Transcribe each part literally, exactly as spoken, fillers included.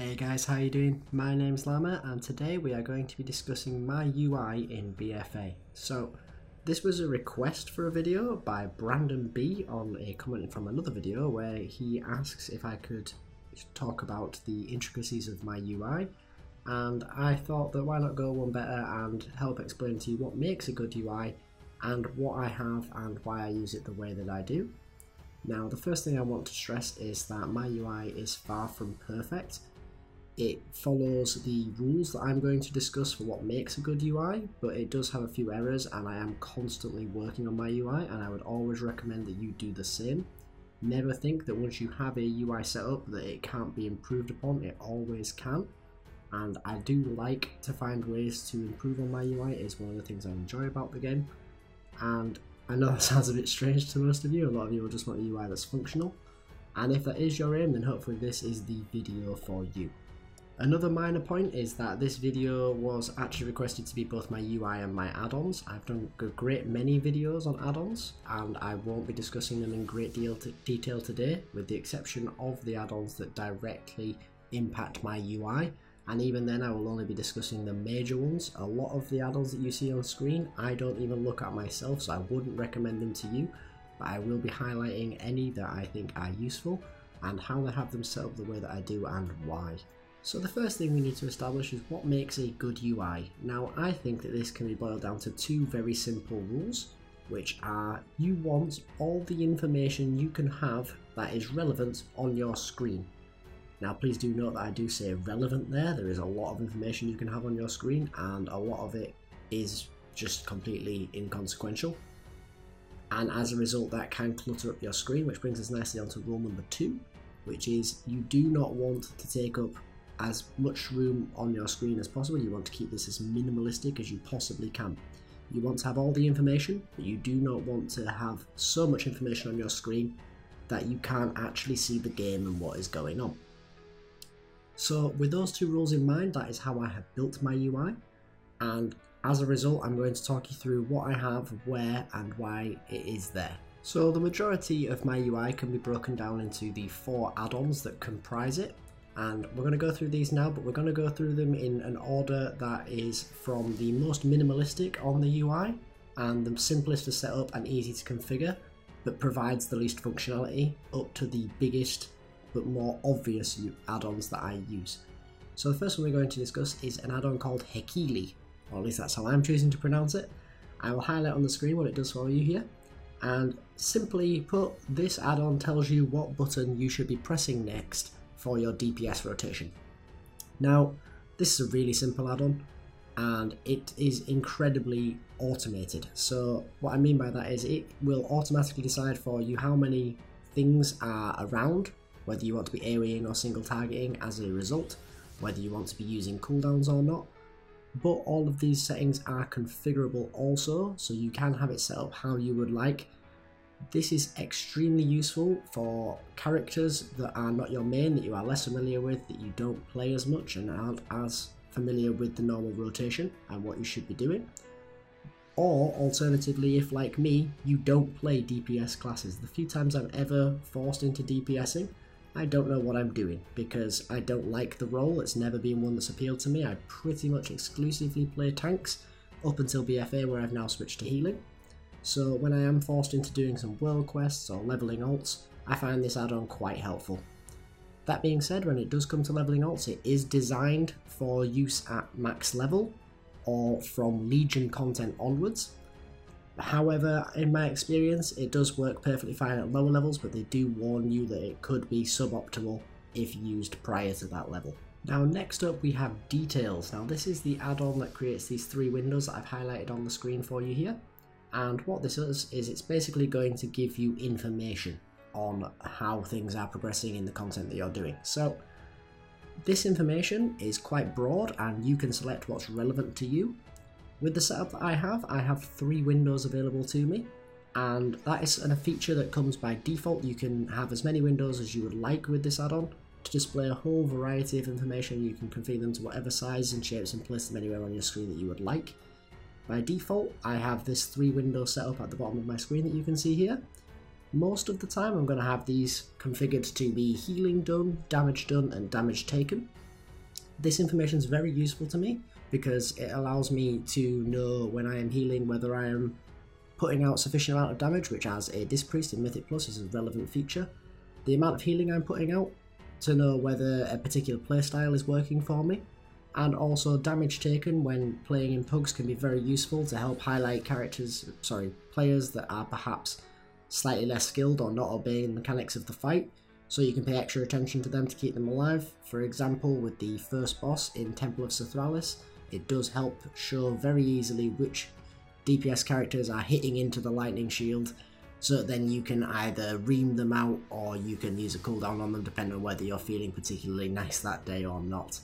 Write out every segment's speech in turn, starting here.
Hey guys, how you doing? My name's Lama and today we are going to be discussing my U I in B F A. So this was a request for a video by Brandon B on a comment from another video where he asks if I could talk about the intricacies of my U I, and I thought that why not go one better and help explain to you what makes a good U I and what I have and why I use it the way that I do. Now the first thing I want to stress is that my U I is far from perfect. It follows the rules that I'm going to discuss for what makes a good U I, but it does have a few errors and I am constantly working on my U I, and I would always recommend that you do the same. Never think that once you have a U I set up that it can't be improved upon, it always can. And I do like to find ways to improve on my U I, it's one of the things I enjoy about the game. And I know that sounds a bit strange to most of you, a lot of you will just want a U I that's functional. And if that is your aim, then hopefully this is the video for you. Another minor point is that this video was actually requested to be both my U I and my add-ons. I've done a great many videos on add-ons and I won't be discussing them in great deal to detail today, with the exception of the add-ons that directly impact my U I, and even then I will only be discussing the major ones. A lot of the add-ons that you see on screen I don't even look at myself, so I wouldn't recommend them to you, but I will be highlighting any that I think are useful and how I have them set up the way that I do and why. So the first thing we need to establish is what makes a good U I. Now I think that this can be boiled down to two very simple rules, which are you want all the information you can have that is relevant on your screen. Now please do note that I do say relevant there, there is a lot of information you can have on your screen and a lot of it is just completely inconsequential. And as a result that can clutter up your screen, which brings us nicely onto rule number two, which is you do not want to take up as much room on your screen as possible. You want to keep this as minimalistic as you possibly can. You want to have all the information, but you do not want to have so much information on your screen that you can't actually see the game and what is going on. So with those two rules in mind, that is how I have built my U I, and as a result I'm going to talk you through what I have, where and why it is there. So the majority of my U I can be broken down into the four add-ons that comprise it. And we're going to go through these now, but we're going to go through them in an order that is from the most minimalistic on the U I and the simplest to set up and easy to configure, but provides the least functionality, up to the biggest but more obvious add-ons that I use. So the first one we're going to discuss is an add-on called Hekili, or at least that's how I'm choosing to pronounce it. I will highlight on the screen what it does for you here. And simply put, this add-on tells you what button you should be pressing next for your D P S rotation. Now this is a really simple add-on and it is incredibly automated. So what I mean by that is it will automatically decide for you how many things are around, whether you want to be AoEing or single targeting as a result, whether you want to be using cooldowns or not. But all of these settings are configurable also, so you can have it set up how you would like. This is extremely useful for characters that are not your main, that you are less familiar with, that you don't play as much and aren't as familiar with the normal rotation and what you should be doing. Or alternatively, if like me, you don't play D P S classes. The few times I'm ever forced into DPSing, I don't know what I'm doing because I don't like the role. It's never been one that's appealed to me. I pretty much exclusively play tanks up until B F A, where I've now switched to healing. So when I am forced into doing some world quests or leveling alts, I find this add-on quite helpful. That being said, when it does come to leveling alts, it is designed for use at max level or from Legion content onwards. However, in my experience, it does work perfectly fine at lower levels, but they do warn you that it could be suboptimal if used prior to that level. Now next up we have Details. Now this is the add-on that creates these three windows that I've highlighted on the screen for you here. And what this is, is it's basically going to give you information on how things are progressing in the content that you're doing. So this information is quite broad and you can select what's relevant to you. With the setup that I have, I have three windows available to me, and that is a feature that comes by default. You can have as many windows as you would like with this add-on to display a whole variety of information. You can configure them to whatever size and shapes and place them anywhere on your screen that you would like. By default, I have this three window set up at the bottom of my screen that you can see here. Most of the time I'm going to have these configured to be healing done, damage done and damage taken. this information is very useful to me because it allows me to know when I am healing whether I am putting out sufficient amount of damage, which as a Disc Priest in Mythic Plus is a relevant feature, the amount of healing I'm putting out to know whether a particular playstyle is working for me, and also damage taken when playing in pugs can be very useful to help highlight characters, sorry, players that are perhaps slightly less skilled or not obeying the mechanics of the fight, so you can pay extra attention to them to keep them alive. For example, with the first boss in Temple of Sethralis, it does help show very easily which D P S characters are hitting into the lightning shield, so then you can either ream them out or you can use a cooldown on them depending on whether you're feeling particularly nice that day or not.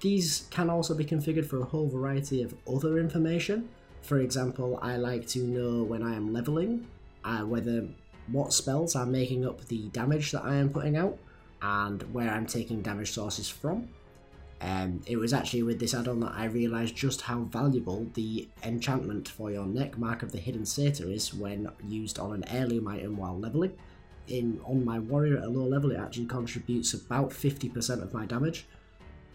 These can also be configured for a whole variety of other information. For example, I like to know when I am leveling, uh, whether what spells are making up the damage that I am putting out, and where I'm taking damage sources from. Um, it was actually with this add-on that I realised just how valuable the enchantment for your neck, Mark of the Hidden Satyr, is when used on an heirloom item while levelling. In, on my warrior at a low level, it actually contributes about fifty percent of my damage,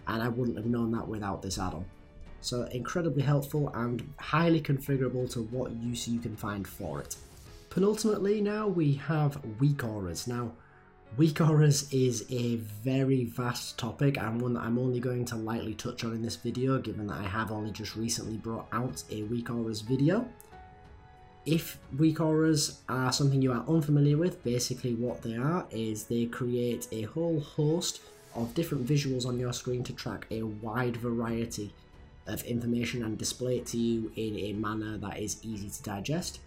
and I wouldn't have known that without this add-on. So incredibly helpful and highly configurable to what use you can find for it. Penultimately now we have WeakAuras. Now WeakAuras is a very vast topic and one that I'm only going to lightly touch on in this video given that I have only just recently brought out a WeakAuras video. If WeakAuras are something you are unfamiliar with, basically what they are is they create a whole host of different visuals on your screen to track a wide variety of information and display it to you in a manner that is easy to digest.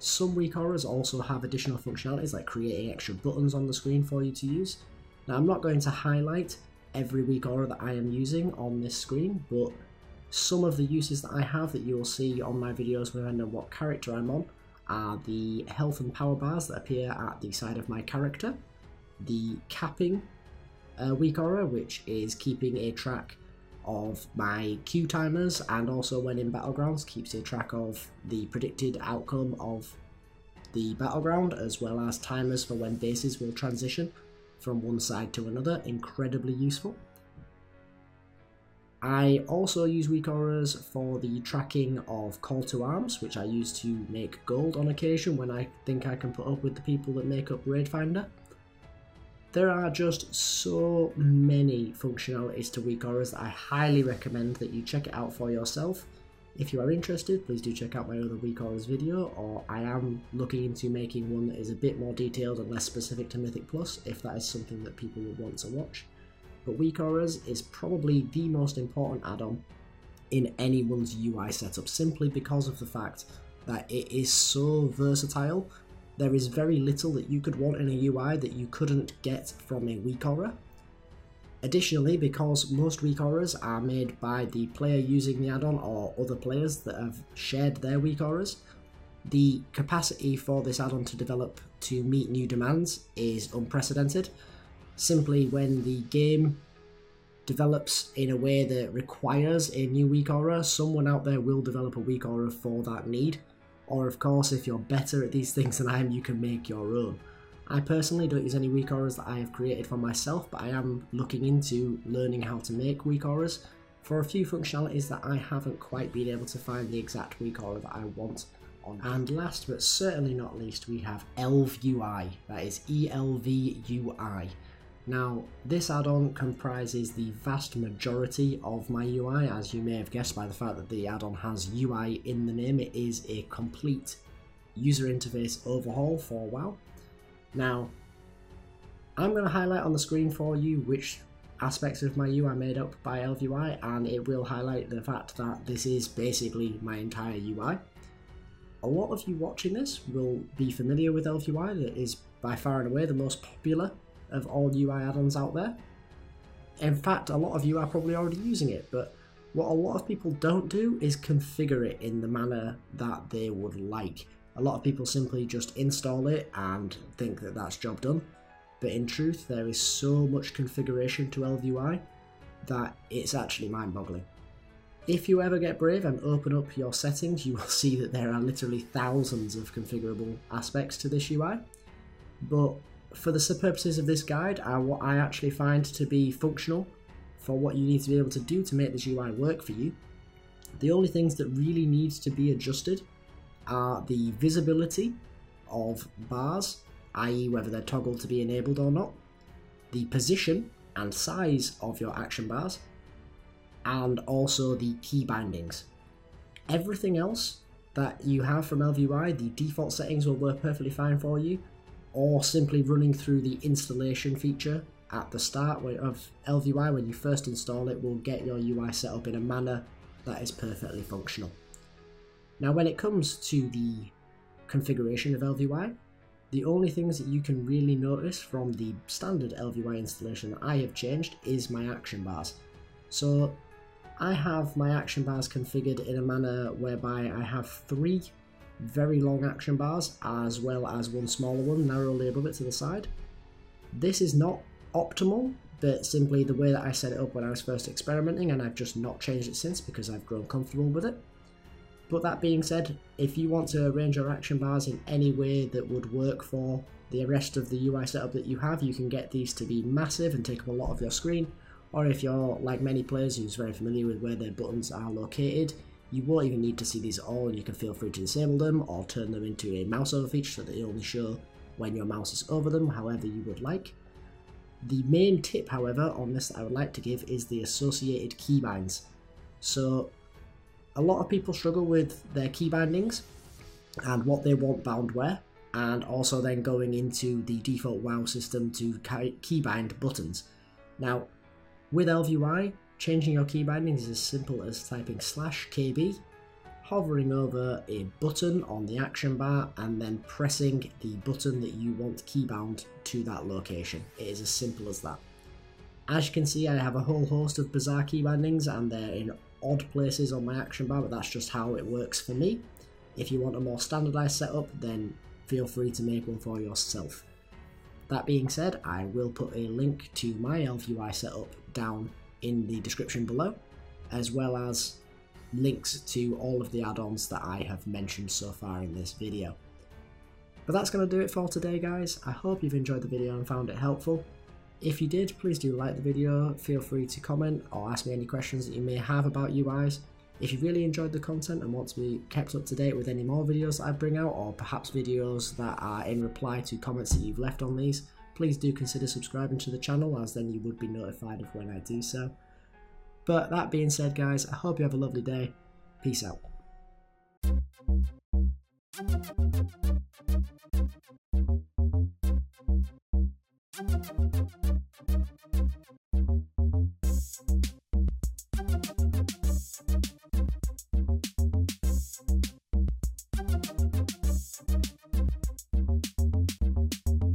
Some WeakAuras also have additional functionalities like creating extra buttons on the screen for you to use. Now I'm not going to highlight every WeakAura that I am using on this screen, but some of the uses that I have that you will see on my videos when I know what character I'm on are the health and power bars that appear at the side of my character, the capping Uh, WeakAura, which is keeping a track of my queue timers, and also when in battlegrounds keeps a track of the predicted outcome of the battleground, as well as timers for when bases will transition from one side to another. Incredibly useful. I also use WeakAuras for the tracking of call to arms, which I use to make gold on occasion when I think I can put up with the people that make up Raid Finder. There are just so many functionalities to WeakAuras that I highly recommend that you check it out for yourself. If you are interested, please do check out my other WeakAuras video, or I am looking into making one that is a bit more detailed and less specific to Mythic Plus, if that is something that people would want to watch. But WeakAuras is probably the most important add-on in anyone's U I setup, simply because of the fact that it is so versatile. There is very little that you could want in a U I that you couldn't get from a WeakAura. Additionally, because most WeakAuras are made by the player using the add-on or other players that have shared their WeakAuras, the capacity for this add-on to develop to meet new demands is unprecedented. Simply when the game develops in a way that requires a new WeakAura, someone out there will develop a WeakAura for that need. Or of course, if you're better at these things than I am, you can make your own. I personally don't use any WeakAuras that I have created for myself, but I am looking into learning how to make WeakAuras for a few functionalities that I haven't quite been able to find the exact WeakAura that I want on. And last but certainly not least, we have ELVUI, that is E L V U I. Now, this add-on comprises the vast majority of my U I, as you may have guessed by the fact that the add-on has U I in the name. It is a complete user interface overhaul for WoW. Now, I'm going to highlight on the screen for you which aspects of my U I are made up by ELVUI, and it will highlight the fact that this is basically my entire U I. A lot of you watching this will be familiar with ELVUI, that is by far and away the most popular of all U I add-ons out there. In fact, a lot of you are probably already using it, but what a lot of people don't do is configure it in the manner that they would like. A lot of people simply just install it and think that that's job done, but in truth there is so much configuration to ELVUI that it's actually mind-boggling. If you ever get brave and open up your settings, you will see that there are literally thousands of configurable aspects to this U I, but for the purposes of this guide are what I actually find to be functional for what you need to be able to do to make this U I work for you. The only things that really need to be adjusted are the visibility of bars, that is whether they're toggled to be enabled or not, the position and size of your action bars, and also the key bindings. Everything else that you have from E L V U I, the default settings will work perfectly fine for you, or simply running through the installation feature at the start of E L V U I when you first install it will get your U I set up in a manner that is perfectly functional. Now when it comes to the configuration of E L V U I, the only things that you can really notice from the standard E L V U I installation that I have changed is my action bars. So I have my action bars configured in a manner whereby I have three very long action bars as well as one smaller one narrowly above it to the side. This is not optimal, but simply the way that I set it up when I was first experimenting, and I've just not changed it since because I've grown comfortable with it. But that being said, if you want to arrange your action bars in any way that would work for the rest of the U I setup that you have, you can get these to be massive and take up a lot of your screen, or if you're like many players who's very familiar with where their buttons are located, you won't even need to see these at all, and you can feel free to disable them or turn them into a mouse over feature so that they only show when your mouse is over them, however you would like. The main tip, however, on this that I would like to give is the associated keybinds. So a lot of people struggle with their key bindings and what they want bound where, and also then going into the default WoW system to keybind buttons. Now, with E L V U I, changing your key bindings is as simple as typing slash K B, hovering over a button on the action bar, and then pressing the button that you want keybound to that location. It is as simple as that. As you can see, I have a whole host of bizarre key bindings, and they're in odd places on my action bar, but that's just how it works for me. If you want a more standardized setup, then feel free to make one for yourself. That being said, I will put a link to my E L V U I setup down in the description below, as well as links to all of the add-ons that I have mentioned so far in this video. But that's going to do it for today, guys. I hope you've enjoyed the video and found it helpful. If you did, please do like the video, feel free to comment or ask me any questions that you may have about U Is. If you really enjoyed the content and want to be kept up to date with any more videos that I bring out, or perhaps videos that are in reply to comments that you've left on these, please do consider subscribing to the channel, as then you would be notified of when I do so. But that being said, guys, I hope you have a lovely day. Peace out.